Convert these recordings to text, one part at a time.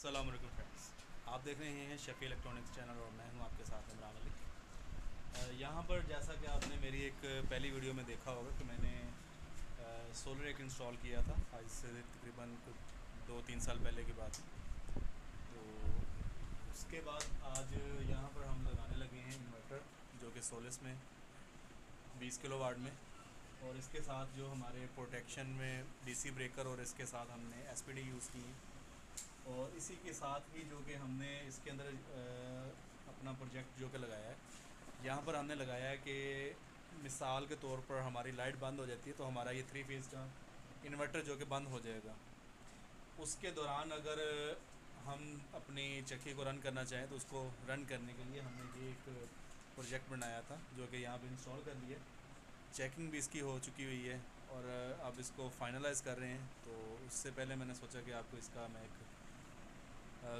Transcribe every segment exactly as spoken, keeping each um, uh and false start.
अस्सलाम वालेकुम फ्रेंड्स, आप देख रहे हैं शफ़ी इलेक्ट्रॉनिक्स चैनल और मैं हूं आपके साथ इमरान अली। यहाँ पर जैसा कि आपने मेरी एक पहली वीडियो में देखा होगा कि मैंने सोलर एक इंस्टॉल किया था, आज से तकरीबन कुछ दो तीन साल पहले की बात। तो उसके बाद आज यहाँ पर हम लगाने लगे हैं इन्वर्टर जो कि सोलिस में बीस किलो वाट में, और इसके साथ जो हमारे प्रोटेक्शन में डीसी ब्रेकर और इसके साथ हमने एसपीडी यूज़ की, और इसी के साथ ही जो कि हमने इसके अंदर अपना प्रोजेक्ट जो कि लगाया है, यहाँ पर हमने लगाया है कि मिसाल के तौर पर हमारी लाइट बंद हो जाती है तो हमारा ये थ्री फेज़ का इन्वर्टर जो कि बंद हो जाएगा। उसके दौरान अगर हम अपनी चक्की को रन करना चाहें तो उसको रन करने के लिए हमने ये एक प्रोजेक्ट बनाया था जो कि यहाँ पर इंस्टॉल कर लिया, चेकिंग भी इसकी हो चुकी हुई है और अब इसको फाइनलाइज़ कर रहे हैं। तो उससे पहले मैंने सोचा कि आपको इसका मैं एक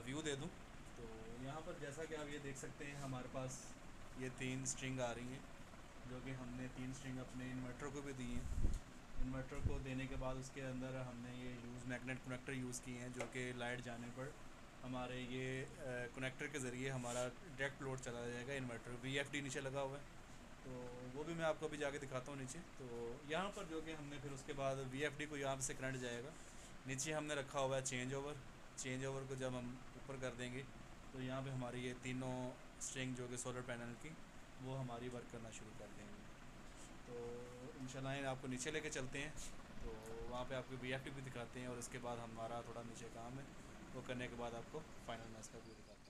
व्यू दे दूं। तो यहाँ पर जैसा कि आप ये देख सकते हैं हमारे पास ये तीन स्ट्रिंग आ रही हैं जो कि हमने तीन स्ट्रिंग अपने इन्वर्टर को भी दी हैं। इन्वर्टर को देने के बाद उसके अंदर हमने ये यूज़ मैग्नेट कनेक्टर यूज़ किए हैं जो कि लाइट जाने पर हमारे ये कनेक्टर के ज़रिए हमारा डायरेक्ट लोड चला जाएगा। इन्वर्टर वी एफ डी नीचे लगा हुआ है तो वो भी मैं आपको अभी जाके दिखाता हूँ नीचे। तो यहाँ पर जो कि हमने फिर उसके बाद वी एफ डी को यहाँ से करंट जाएगा, नीचे हमने रखा हुआ है चेंज ओवर। चेंज ओवर को जब हम ऊपर कर देंगे तो यहाँ पे हमारी ये तीनों स्ट्रिंग जो कि सोलर पैनल की वो हमारी वर्क करना शुरू कर देंगे। तो इंशाल्लाह आपको नीचे लेके चलते हैं, तो वहाँ पर आपको वी एफ डी भी दिखाते हैं और इसके बाद हमारा थोड़ा नीचे काम है, वो करने के बाद आपको फाइनल में इसका भी दिखाते हैं।